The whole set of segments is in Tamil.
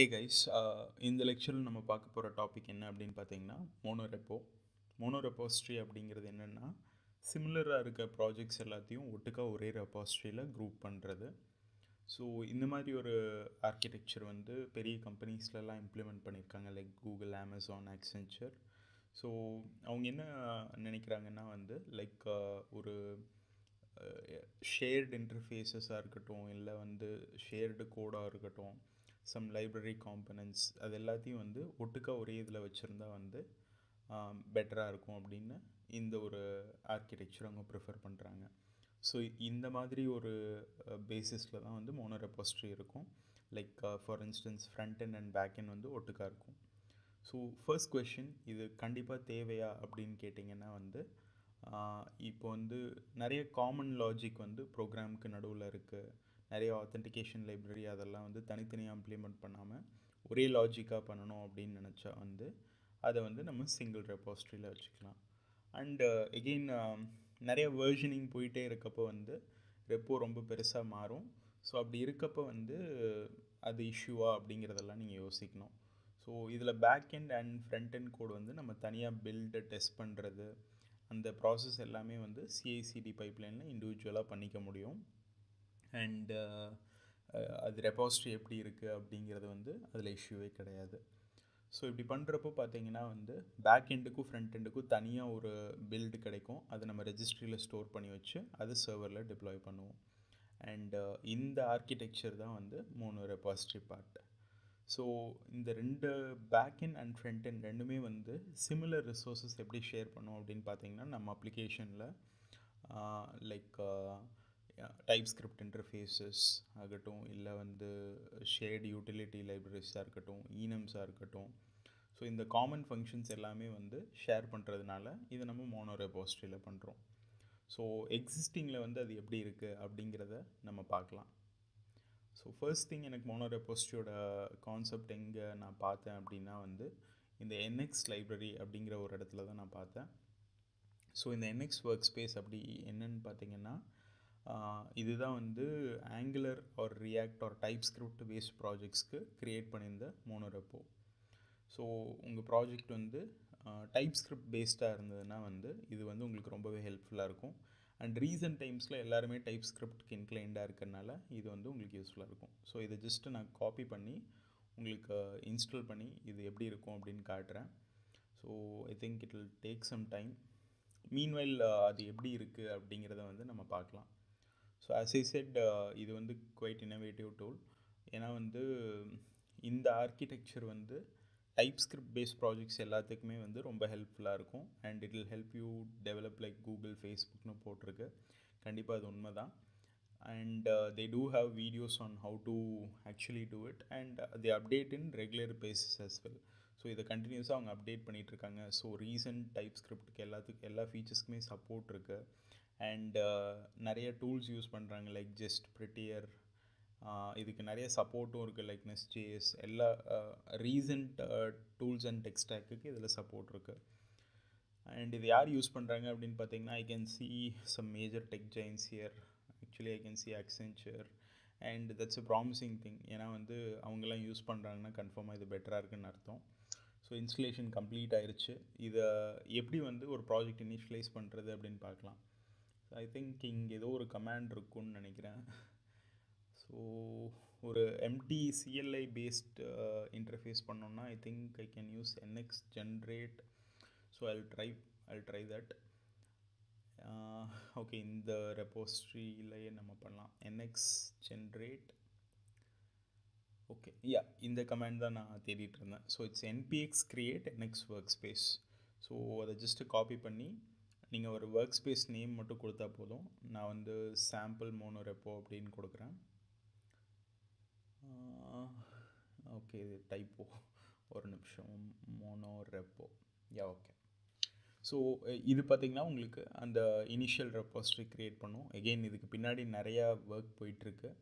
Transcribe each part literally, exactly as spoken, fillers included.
Hey guys, uh, in the lecture we will talk about a topic Monorepo. Mono repository is similar projects in repository group. So in this architecture various companies implement like Google, Amazon, Accenture. So they like uh, shared interfaces or shared code or some library components அதெல்லாத்தையும் வந்து ஒட்டுக்க ஒரே இதுல வச்சிருந்தா வந்து பெட்டரா இருக்கும் அப்படின இந்த ஒரு ஆர்க்கிடெக்சர் அவங்க பிரெஃபர் பண்றாங்க சோ இந்த மாதிரி ஒரு பேசிஸ்ல தான் வந்து மோனோ ரெபாசிட்டரி இருக்கும் like for instance front end and back end வந்து ஒட்டுக்க இருக்கும் சோ ஃபர்ஸ்ட் क्वेश्चन இது கண்டிப்பா தேவையா அப்படிን கேட்டிங்கனா வந்து இப்போ வந்து நிறைய காமன் லாஜிக் வந்து புரோகிராம்க்கு நடுவுல இருக்கு நிறைய authentication library அதெல்லாம் வந்து தனித்தனியா implement பண்ணாம ஒரே லாஜிக்கா பண்ணனும் அப்படினு நினைச்சா வந்து அத வந்து நம்ம single repository ல வச்சுக்கலாம் and uh, again um, நிறைய versioning போயிட்டே இருக்கப்ப வந்து repo ரொம்ப பெருசா மாறும் சோ அப்படி இருக்கப்ப வந்து அது இஷ்யூவா அப்படிங்கறதெல்லாம் நீங்க யோசிக்கணும் சோ இதுல back end and front end code வந்து நம்ம தனியா build test பண்றது அந்த process எல்லாமே வந்து C I C D pipeline ல individually பண்ணிக்க முடியும் and uh, uh, the repository எப்படி இருக்கு அப்படிங்கிறது வந்து அதுல இஷ்யூவே கிடையாது சோ இப்படி பண்றப்போ பாத்தீங்கன்னா வந்து பேக் எண்டுக்கு ஃப்ரண்ட் எண்டுக்கு தனியா ஒரு build கிடைக்கும் அது நம்ம ரெஜிஸ்ட்ரில ஸ்டோர் பண்ணி வச்சு அது சர்வர்ல டிப்ளாய் பண்ணுவோம் and uh, இந்த ஆர்க்கிடெக்சர் தான் வந்து மோனோ ரெபாசிட்டரி பார்ட் சோ இந்த ரெண்டு back end and front end ரெண்டுமே வந்து similar resources எப்படி ஷேர் பண்ணுவோம் அப்படினு பாத்தீங்கன்னா நம்ம அப்ளிகேஷன்ல லைக் Yeah, TypeScript interfaces ஆகட்டும் இல்ல வந்து shared utility libraries ஆகட்டும் enums ஆகட்டும் சோ இந்த common functions எல்லாமே வந்து ஷேர் பண்றதுனால இது நம்ம மோனோ ரெபாசிட்டரியில பண்றோம் சோ எக்ஸிஸ்டிங்ல வந்து அது எப்படி இருக்கு அப்படிங்கறதை நம்ம பார்க்கலாம் சோ ஃபர்ஸ்ட் thing எனக்கு மோனோ ரெபாசிட்டரியோட கான்செப்ட் எங்க நான் பார்த்தேன் அப்படினா வந்து இந்த N X library அப்படிங்கற ஒரு இடத்துல தான் நான் பார்த்தேன் சோ இந்த N X workspace அப்படி என்னன்னு பாத்தீங்கன்னா இதுதான் வந்து Angular or React or TypeScript based projects க்கு create பண்ணிந்த Monorepo. So உங்க project வந்து TypeScript based ஆ இருந்ததுனா வந்து இது வந்து உங்களுக்கு ரொம்பவே ஹெல்ப்ஃபுல்லா இருக்கும் and recent timesல எல்லாரும் TypeScript க்கு inclined ஆ இருக்கறனால இது வந்து உங்களுக்கு யூஸ்ஃபுல்லா இருக்கும். So இத just நான் காப்பி பண்ணி உங்களுக்கு install பண்ணி இது எப்படி இருக்கும் அப்படிን காட்றேன். So I think it will take some time. Meanwhile அது எப்படி இருக்கு அப்படிங்கறதை வந்து நம்ம பார்க்கலாம். So as I said, uh, இது வந்து quite innovative tool. ஏனா வந்து இந்த architecture வந்து TypeScript based projects எல்லாத்துக்குமே வந்து ரொம்ப ஹெல்ப்ஃபுல்லா இருக்கும் and it will help you develop like Google, Facebook னு போட்டுருக்கு. கண்டிப்பா அது உண்மைதான். And uh, they do have videos on how to actually do it and they update in regular basis as well. So இத கண்டினியூஸா அவங்க அப்டேட் பண்ணிட்டு இருக்காங்க. So recent TypeScript க்கு எல்லாத்துக்கு எல்லா features க்குமே support இருக்கு. And நிறைய டூல்ஸ் யூஸ் பண்றாங்க லைக் ஜெஸ்ட் Prettier இதுக்கு நிறைய சப்போர்ட்டும் இருக்கு லைக் NestJS எல்லா ரீசன்ட் டூல்ஸ் அண்ட் டெக் ஸ்டாக்க்கு இதல சப்போர்ட் இருக்கு and இது யார் யூஸ் பண்றாங்க அப்படினு பாத்தீங்கன்னா I can see some major tech giants here actually I can see Accenture and that's a promising thing ஏனா வந்து அவங்க எல்லாம் யூஸ் பண்றாங்கன்னா கன்ஃபார்மா இது பெட்டரா இருக்குன்னு அர்த்தம் சோ இன்ஸ்டாலேஷன் கம்ப்ளீட் ஆயிருச்சு இத எப்படி வந்து ஒரு ப்ராஜெக்ட் இனிஷியலைஸ் பண்றது அப்படினு பார்க்கலாம் I think இங்க ஏதோ ஒரு கமாண்ட் இருக்குன்னு நினைக்கிறேன் சோ ஒரு empty C L I based uh, interface பண்ணனும்னா I think I can use N X generate so I'll try I'll try that uh, okay in the repository லயே நம்ம பண்ணலாம் N X generate okay yeah இந்த கமாண்ட் தான் நான் தேடிட்டு இருந்தேன் so it's N P X create N X workspace so அத just copy பண்ணி நீங்க ஒரு workspace name மட்டும் கொடுத்தா போதும் நான் வந்து sample monorepo அப்படினு கொடுக்கிறேன் ஓகே இது டைப்போ ஒரு நிமிஷம் monorepo யா ஓகே சோ இது பாத்தீங்கன்னா உங்களுக்கு அந்த initial repository create பண்ணும் again இதுக்கு பின்னாடி நிறைய work போயிட்டு இருக்கு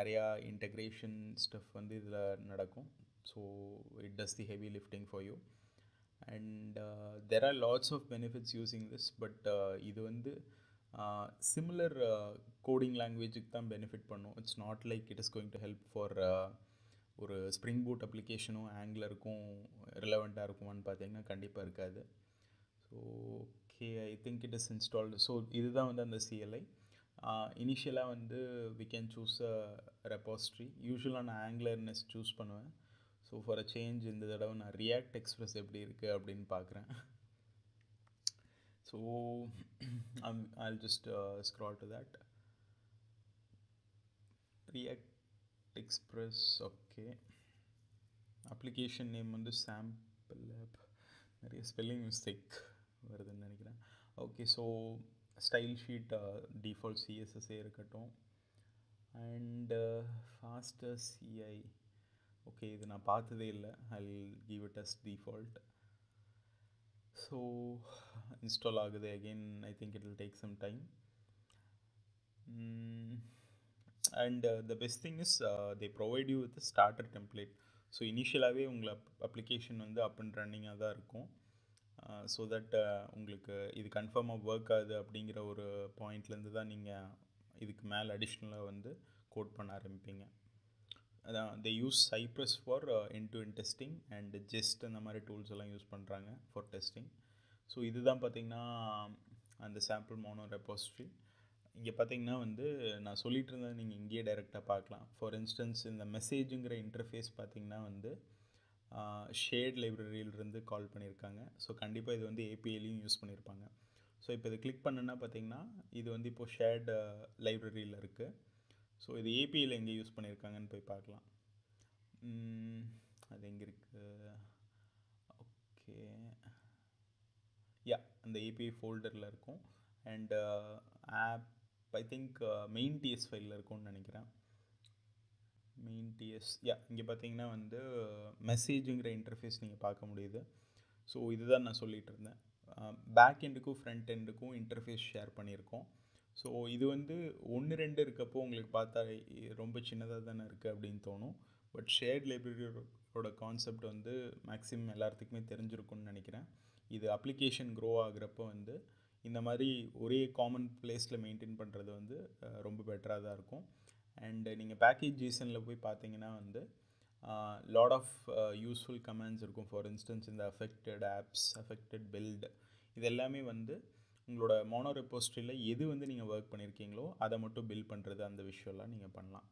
நிறைய integration stuff வந்து இதுல நடக்கும் so it does the heavy lifting for you and uh, there are lots of benefits using this but இது வந்து similar uh, coding language க்கு தான் benefit பண்ணும் it's not like it is going to help for uh, ஒரு ஸ்ப்ரிங் பூட் அப்ளிகேஷனும் ஆங்குலருக்கும் ரிலவெண்ட்டாக இருக்குமான்னு பார்த்தீங்கன்னா கண்டிப்பாக இருக்காது. So okay, I think it is installed. So இதுதான் வந்து அந்த சிஎல்ஐ. இனிஷியலாக வந்து we can choose a repository. யூஸ்வலாக நான் ஆங்குலர் நெஸ்ட் சூஸ் பண்ணுவேன். ஸோ ஃபார் அ சேஞ்ச் இந்த தடவை நான் ரியாக்ட் எக்ஸ்பிரஸ் எப்படி இருக்குது அப்படின்னு பார்க்குறேன். So I'll just scroll to that React Express. Okay, application name வந்து சாம்பிள் ஆப். நிறைய ஸ்பெல்லிங் மிஸ்டேக் வருதுன்னு நினைக்கிறேன். Okay, so style sheet default சிஎஸ்எஸ்ஸே இருக்கட்டும். அண்ட் ஃபாஸ்டர் சிஐ, ஓகே இது நான் பார்த்ததே இல்லை. I'll give it as default. So install ஆகுது. Again I think it will take some time. And uh, the best thing is uh, they provide you with a starter template. So initially ungal application vandu up and running ah da irukum, so that ungalku idu confirm ah work aadu abingira oru point la irundha neenga idukku mel additional ah vandu code panna arambinga. They use Cypress for uh, end to end testing and JEST and mari tools la use pandranga for testing. So idu dhaan pathina and the sample mono repository. இங்கே பார்த்தீங்கன்னா வந்து நான் சொல்லிகிட்டு இருந்தேன், நீங்கள் இங்கேயே டைரெக்டாக பார்க்கலாம். ஃபார் இன்ஸ்டன்ஸ் இந்த மெசேஜுங்கிற இன்டர்ஃபேஸ் பார்த்திங்கன்னா வந்து ஷேட் லைப்ரரியிலிருந்து கால் பண்ணியிருக்காங்க. ஸோ கண்டிப்பாக இது வந்து ஏபிஐலையும் யூஸ் பண்ணியிருப்பாங்க. ஸோ இப்போ இது கிளிக் பண்ணுன்னா பார்த்திங்கன்னா இது வந்து இப்போது ஷேர்டு லைப்ரரியில் இருக்குது. ஸோ இது ஏபிஐயில் எங்கே யூஸ் பண்ணியிருக்காங்கன்னு போய் பார்க்கலாம். அது எங்கே இருக்குது? ஓகே, யா அந்த ஏபிஐ ஃபோல்டரில் இருக்கும். And app I think main TS ஃபைலில் இருக்கும்னு நினைக்கிறேன். மெயின் டிஎஸ், யா இங்கே பார்த்தீங்கன்னா வந்து மெசேஜுங்கிற இன்டர்ஃபேஸ் நீங்கள் பார்க்க முடியுது. ஸோ இதுதான் நான் சொல்லிகிட்டு இருந்தேன். பேக் எண்டுக்கும் ஃப்ரண்ட் எண்டுக்கும் இன்டர்ஃபேஸ் ஷேர் பண்ணியிருக்கோம். ஸோ இது வந்து ஒன்று ரெண்டு இருக்கப்போ உங்களுக்கு பார்த்தா ரொம்ப சின்னதாக தானே இருக்குது அப்படின்னு தோணும். பட் ஷேர்ட் லைப்ரரியோட கான்செப்ட் வந்து மேக்ஸிமம் எல்லாத்துக்குமே தெரிஞ்சிருக்கும்னு நினைக்கிறேன். இது அப்ளிகேஷன் க்ரோ ஆகுறப்போ வந்து இந்த மாதிரி ஒரே காமன் பிளேஸில் மெயின்டைன் பண்ணுறது வந்து ரொம்ப பெட்டராக தான் இருக்கும். அண்டு நீங்கள் பேக்கேஜ் ஜேசனில் போய் பார்த்தீங்கன்னா வந்து லாட் ஆஃப் யூஸ்ஃபுல் கமெண்ட்ஸ் இருக்கும். ஃபார் இன்ஸ்டன்ஸ் இந்த அஃபெக்டட் ஆப்ஸ், அஃபெக்டட் பில்ட், இது எல்லாமே வந்து உங்களோட மோனோ ரெபோஸ்ட்ரியில் எது வந்து நீங்கள் ஒர்க் பண்ணியிருக்கீங்களோ அதை மட்டும் பில்ட் பண்ணுறது, அந்த விஷயம்லாம் நீங்கள் பண்ணலாம்.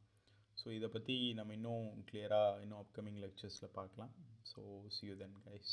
ஸோ இதை பற்றி நம்ம இன்னும் கிளியராக இன்னும் அப்கமிங் லெக்சர்ஸில் பார்க்கலாம். So see you then guys.